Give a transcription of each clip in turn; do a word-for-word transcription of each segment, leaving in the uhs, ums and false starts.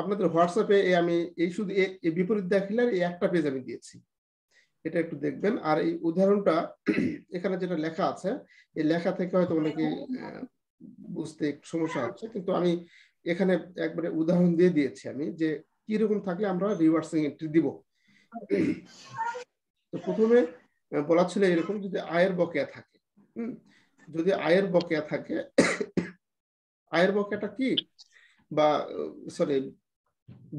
আপনাদের হোয়াটসঅ্যাপে আমি এই শুধু এই বিপরীত দাখিলার এই একটা পেজ আমি দিয়েছি, এটা একটু দেখবেন। আর এই উদাহরণটা এখানে যেটা লেখা আছে এই লেখা থেকে হয়তো অনেকে বুঝতে সমস্যা হচ্ছে, কিন্তু আমি এখানে একবারে উদাহরণ দিয়ে দিয়েছি আমি যে কি রকম থাকলে আমরা রিভার্সিং এন্ট্রি দিব। তো প্রথমে বলা ছিল এরকম, যদি আয়ের বকেয়া থাকে, হম যদি আয়ের বকেয়া থাকে, আয়ের বকেয়াটা কি বা সরি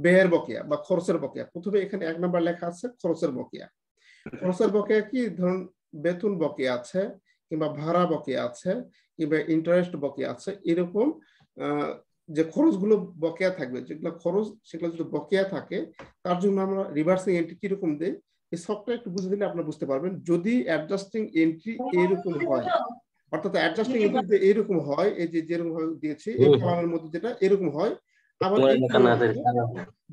ব্যয়ের বকেয়া বা খরচের বকেয়া, প্রথমে এখানে এক নাম্বার লেখা আছে খরচের বকেয়া। খরচের বকেয়া কি? ধরুন বেতন বকেয়া আছে কিংবা ভাড়া বকেয়া আছে কিংবা ইন্টারেস্ট বকেয়া আছে, এরকম যে খরচগুলো বকেয়া থাকবে, যেগুলো খরচ সেগুলো যদি বকেয়া থাকে তার জন্য আমরা রিভার্সিং এন্ট্রি কিরকম দিই এই সবটা একটু বুঝে দিলে আপনারা বুঝতে পারবেন। যদি অ্যাডজাস্টিং এন্ট্রি এরকম হয়, অর্থাৎ অ্যাডজাস্টিং এন্ট্রি এরকম হয়, এই যে যেরকম দিয়েছি এই কলামের মধ্যে যেটা এরকম হয়, আবার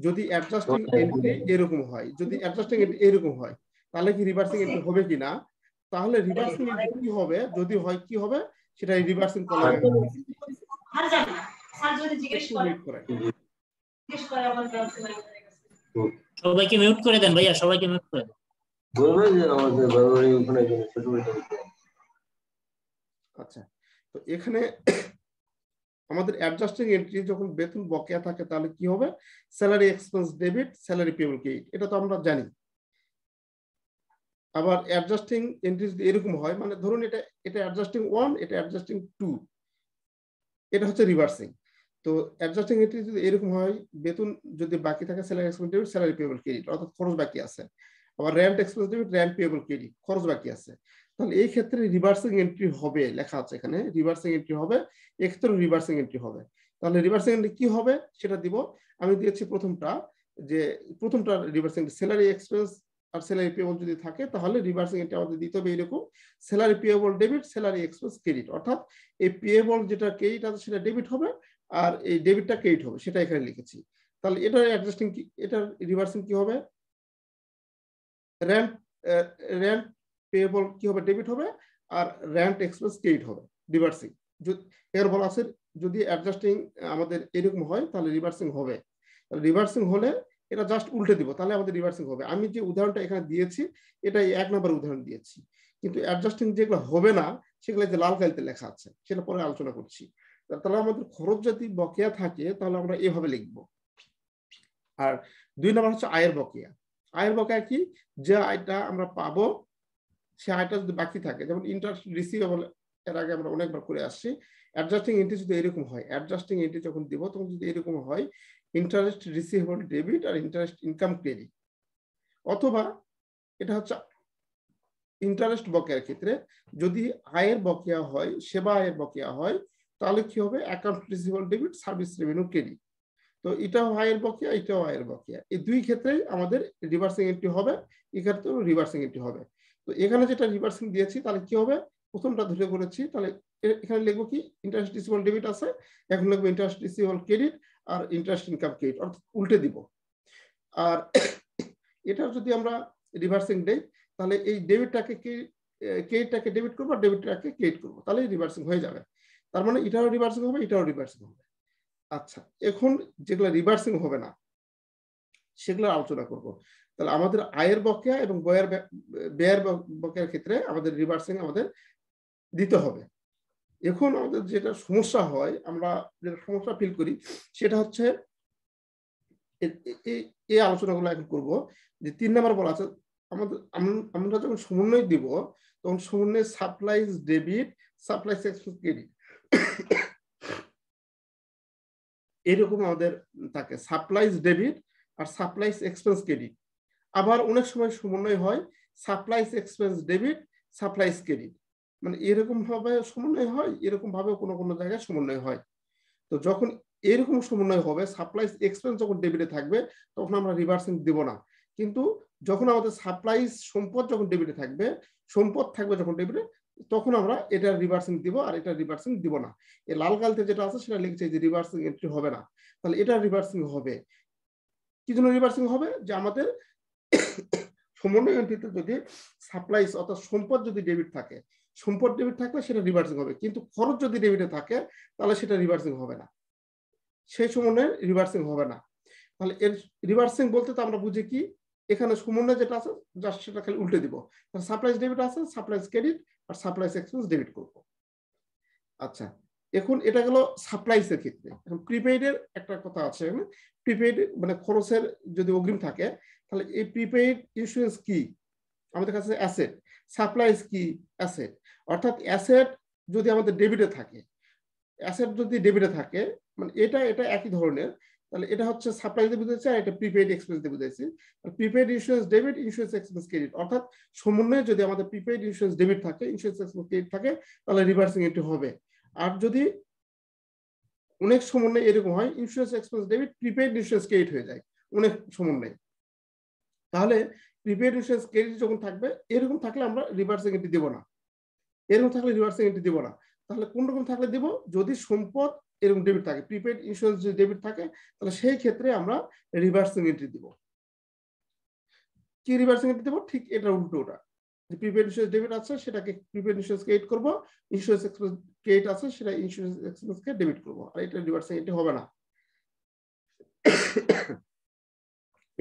যদি অ্যাডজাস্টিং এন্ট্রি এরকম হয়, যদি অ্যাডজাস্টিং এন্ট্রি এরকম হয় তাহলে কি রিভার্সিং এন্ট্রি হবে কিনা? তাহলে রিভার্সিং এন্ট্রি কি হবে যদি হয় কি হবে সেটা রিভার্সিং কলাম। আর জানি না স্যার যদি জিজ্ঞেস করে জিজ্ঞেস করে আবার সবাইকে মিউট করে দেন ভাইয়া, সবাইকে মিউট করে দেন। বলবেন যে আমাদের বারবারই ওখানে ছোট ছোট। আচ্ছা, তো এখানে আমাদের অ্যাডজাস্টিং এন্ট্রি যখন বেতন বকেয়া থাকে তাহলে কি হবে? Salary expense debit salary payable credit, এটা তো আমরা জানি। আবার অ্যাডজাস্টিং এন্ট্রি যদি এরকম হয়, মানে ধরুন এটা এটা অ্যাডজাস্টিং ওয়ান, এটা অ্যাডজাস্টিং টু, এটা হচ্ছে রিভার্সিং। তো অ্যাডজাস্টিং এন্ট্রি যদি এরকম হয়, বেতন যদি বাকি থাকে salary expense debit salary payable credit, অর্থাৎ খরচ বাকি আছে। আবার rent expense debit rent payable credit, খরচ বাকি আছে। তাহলে এই ক্ষেত্রে রিভার্সিং এন্ট্রি হবে, লেখা আছে এখানে রিভার্সিং এন্ট্রি হবে, এক্ষেত্রে রিভার্সিং এন্ট্রি হবে। তাহলে রিভার্সিং এন্ট্রি কি হবে সেটা দিব। আমি দিয়েছি প্রথমটা, যে প্রথমটা রিভার্সিং স্যালারি এক্সপেন্স আর স্যালারি পেবল যদি থাকে তাহলে রিভার্সিং এন্ট্রি আমাদের দিতে হবে এরকম salary payable debit salary expense credit, অর্থাৎ এই পেবল যেটা ক্রেডিট আছে সেটা ডেবিট হবে আর এই ডেবিটটা ক্রেডিট হবে, সেটা এখানে লিখেছি। তাহলে এটার অ্যাডজাস্টিং কি, এটার রিভার্সিং কি হবে? রেন্ট রেন্ট পেবল কি হবে? ডেবিট হবে আর রেন্ট এক্সপেন্স ক্রেডিট হবে, রিভার্সিং। এর বলা আছে যদি অ্যাডজাস্টিং আমাদের এরকম হয় তাহলে রিভার্সিং হবে। তাহলে রিভার্সিং হলে এটা জাস্ট উল্টে দিব, তাহলে আমাদের রিভার্সিং হবে। আমি যে উদাহরণটা এখানে দিয়েছি এটা এক নাম্বার উদাহরণ দিয়েছি, কিন্তু অ্যাডজাস্টিং যেগুলো হবে না সেগুলো যে লাল কালিতে লেখা আছে সেটা পরে আলোচনা করছি। তাহলে আমাদের খরচ যদি বকেয়া থাকে তাহলে আমরা এভাবে লিখব। আর দুই নাম্বার হচ্ছে আয়ের বকেয়া। আয়ের বকেয়া কি? যে আয়টা আমরা পাবো সে আয়টা যদি বাকি থাকে, যেমন ইন্টারেস্ট রিসিভেবল, এর আগে আমরা অনেকবার করে আসছি। অ্যাডজাস্টিং এন্ট্রি যদি এরকম হয়, অ্যাডজাস্টিং এন্ট্রি যখন দিব তখন যদি এরকম হয় ইন্টারেস্ট রিসিভেবল ডেবিট আর ইন্টারেস্ট ইনকাম ক্রেডিট, অথবা এটা হচ্ছে ইন্টারেস্ট বকেয়ার ক্ষেত্রে যদি আয়ের বকেয়া হয়, সেবা আয়ের বকেয়া হয় তাহলে কি হবে? Account receivable debit service revenue credit. তো এটাও আয়ের বকেয়া, এটাও আয়ের বকেয়া, এই দুই ক্ষেত্রেই আমাদের রিভার্সিং এন্ট্রি হবে, এক্ষেত্রেও রিভার্সিং এন্ট্রি হবে। তো এখানে যেটা রিভার্সিং দিয়েছি তাহলে কি হবে? প্রথমটা ধরে করেছি, তাহলে এখানে লিখবো কি? ইন্টারেস্ট রিসিভেবল ডেবিট আছে, এখন লিখবো ইন্টারেস্ট রিসিভেবল ক্রেডিট আর ইন্টারেস্ট ইনকাম ক্রেডিট, অর্থাৎ উল্টে দিব। আর এটা যদি আমরা রিভার্সিং দেই তাহলে এই ডেবিটটাকে ক্রেডিটটাকে ডেবিট করবো আর ডেবিটটাকে ক্রেডিট করবো, তাহলে রিভার্সিং হয়ে যাবে। তার মানে এটাও রিভার্সিং হবে, এটাও রিভার্সিং হবে। আচ্ছা, এখন যেগুলো রিভার্সিং হবে না সেগুলো আলোচনা করব। তাহলে আমাদের আয়ের বকেয়া এবং ব্যয়ের ব্যয়ের বকেয়ার ক্ষেত্রে আমাদের রিভার্সিং আমাদের দিতে হবে। এখন আমাদের যেটা সমস্যা হয়, আমরা যেটা সমস্যা ফিল করি সেটা হচ্ছে এই আলোচনাগুলো এখন করব। যে তিন নাম্বার বলা আছে আমাদের, আমরা যখন সমন্বয় দিব তখন সমন্বয় supplies debit supplies expense credit এরকম আমাদের থাকে, সাপ্লাইজ ডেবিট আর সাপ্লাইজ এক্সপেন্স ক্রেডিট। আবার অনেক সময় সমন্বয় হয় supplies expense debit supplies credit, মানে এরকম ভাবে সমন্বয় হয়, এরকম ভাবে কোনো কোনো জায়গায় সমন্বয় হয়। তো যখন এরকম সমন্বয় হবে, সাপ্লাইজ এক্সপেন্স যখন ডেবিটে থাকবে তখন আমরা রিভার্সিং দেব না, কিন্তু যখন আমাদের সাপ্লাইজ সম্পদ যখন ডেবিটে থাকবে, সম্পদ থাকবে যখন ডেবিটে, তখন আমরা এটা রিভার্সিং দিব আর এটা রিভার্সিং দিব না। এই লাল কালিতে যেটা আছে সেটা লিখছে যে রিভার্সিং এন্ট্রি হবে না, তাহলে এটা রিভার্সিং হবে। কি জন্য রিভার্সিং হবে? যে আমাদের সমন্বয় এন্ট্রিতে যদি সাপ্লাইজ অর্থাৎ সম্পদ যদি ডেবিট থাকে, সম্পদ ডেবিট থাকলে সেটা রিভার্সিং হবে, কিন্তু খরচ যদি ডেবিটে থাকে তাহলে সেটা রিভার্সিং হবে না, সেই সমন্বয়ে রিভার্সিং হবে না। তাহলে এর রিভার্সিং বলতে তো আমরা বুঝি কি এখানে সমন্বয় যেটা আছে জাস্ট সেটা খালি উল্টে দিব তাহলে সাপ্লাইজ ডেবিট আছে সাপ্লাইজ ক্রেডিট আর সাপ্লাইজ এক্সপেন্স ডেবিট করব আচ্ছা এখন এটা হলো সাপ্লাইজ এর ক্ষেত্রে এখন প্রিপেইড এর একটা কথা আছে মানে প্রিপেইড মানে খরচের যদি অগ্রিম থাকে তাহলে এই প্রিপেইড ইস্যুয়েন্স কি আমাদের কাছে অ্যাসেট সাপ্লাইজ কি অ্যাসেট অর্থাৎ অ্যাসেট যদি আমাদের ডেবিটে থাকে অ্যাসেট যদি ডেবিটে থাকে মানে এটা এটা একই ধরনের তাহলে এটা হচ্ছে সাপ্লাইজ ডেবিট হচ্ছে আর এটা প্রিপেইড এক্সপেন্স ডেবিট আছে আর prepaid insurance debit insurance expense credit অর্থাৎ সমন্বয়ে যদি আমাদের প্রিপেইড ইস্যুয়েন্স ডেবিট থাকে ইস্যুয়েন্স এক্সপেন্স ক্রেডিট থাকে তাহলে রিভার্সিং এন্ট্রি হবে আর যদি অনেক সমন্বয়ে এরকম হয় insurance expense debit prepaid insurance credit হয়ে যায় অনেক সমন্বয়ে তাহলে প্রিপেইড ইস্যুয়েন্স ক্রেডিট যখন থাকবে এরকম থাকলে আমরা রিভার্সিং এন্ট্রি দেব না এরকম থাকলে রিভার্সিং এন্ট্রি দেব না তাহলে কোন রকম থাকলে দেব যদি সম্পদ এরকম ডেবিট থাকে প্রিপেইড ইনস্যুরেন্স যদি ডেবিট থাকে তাহলে সেই ক্ষেত্রে আমরা রিভার্সিং এন্ট্রি দেব কি রিভার্সিং এন্ট্রি দেব ঠিক এটা উল্টোটা যে প্রিপেইড ইনস্যুরেন্স ডেবিট আছে সেটাকে প্রিপেইড ইনস্যুরেন্স ক্রেডিট করব ইনস্যুরেন্স এক্সপেন্স ক্রেডিট আছে সেটা ইনস্যুরেন্স এক্সপেন্স কে ডেবিট করব আর এটা রিভার্সিং এন্ট্রি হবে না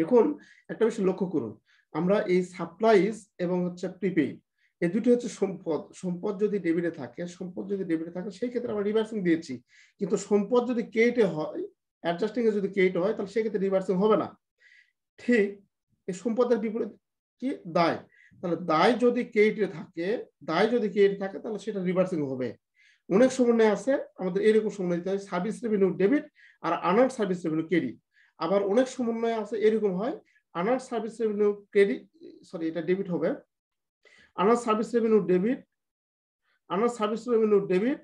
এখন একটা বিষয় লক্ষ্য করুন আমরা এই সাপ্লাইজ এবং হচ্ছে প্রিপেইড এই দুটো হচ্ছে সম্পদ সম্পদ যদি ডেবিটে থাকে সম্পদ যদি ডেবিটে থাকে সেই ক্ষেত্রে আমরা রিভার্সিং দিয়েছি কিন্তু সম্পদ যদি ক্রেডিটে হয় অ্যাডজাস্টিং এ যদি ক্রেডিট হয় তাহলে সেই ক্ষেত্রে রিভার্সিং হবে না ঠিক এই সম্পদের বিপরীত কি দায় তাহলে দায় যদি ক্রেডিটে থাকে দায় যদি ক্রেডিটে থাকে তাহলে সেটা রিভার্সিং হবে অনেক সমন্বয় আছে আমাদের এরকম সমন্বয় দিতে হয় সার্ভিস রেভিনিউ ডেবিট আর আনার সার্ভিস রেভিনিউ ক্রেডিট আবার অনেক সমন্বয় আছে এরকম হয় unearned service revenue credit sorry এটা ডেবিট হবে unearned service revenue debit unearned service revenue debit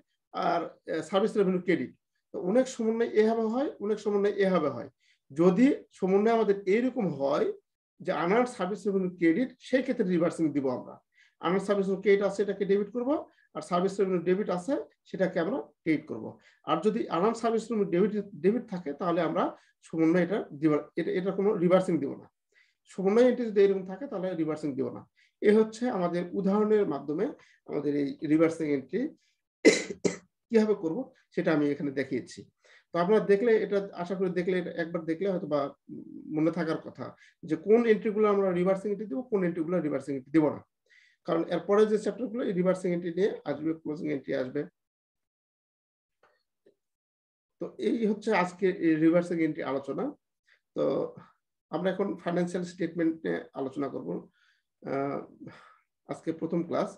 আর সার্ভিস রেভিনিউ ক্রেডিট তো অনেক সমন্বয় এভাবে হয় অনেক সমন্বয় এভাবে হয় যদি সমন্বয় আমাদের এইরকম হয় যে আনার সার্ভিস রেভিনিউ ক্রেডিট সেই ক্ষেত্রে রিভার্সিং দিব আমরা আনার সার্ভিস রেভিনিউ ক্রেডিট আছে এটাকে ডেবিট করব আর সার্ভিস রেভিনিউ ডেবিট আছে সেটাকে আমরা ক্রেডিট করব আর যদি আনার সার্ভিস রেভিনিউ ডেবিট ডেবিট থাকে তাহলে আমরা সমন্বয় এটা দিব এটা এটা কোনো রিভার্সিং দিব না সমন্বয় এন্ট্রি যদি এরকম থাকে তাহলে রিভার্সিং দিব না এ হচ্ছে আমাদের উদাহরণের মাধ্যমে আমাদের এই রিভার্সিং এন্ট্রি কিভাবে করব সেটা আমি এখানে দেখিয়েছি তো আপনারা দেখলে এটা আশা করি দেখলে একবার দেখলে হয়তো বা মনে থাকার কথা যে কোন এন্ট্রিগুলো আমরা রিভার্সিং এন্ট্রি দেব কোন এন্ট্রিগুলো রিভার্সিং এন্ট্রি দেব না কারণ এরপরে যে চ্যাপ্টারগুলো এই রিভার্সিং এন্ট্রি নিয়ে আসবে ক্লোজিং এন্ট্রি আসবে তো এই হচ্ছে আজকে রিভার্সিং এন্ট্রি আলোচনা তো আমরা এখন ফাইন্যান্সিয়াল স্টেটমেন্ট নিয়ে আলোচনা করব আজকে প্রথম ক্লাস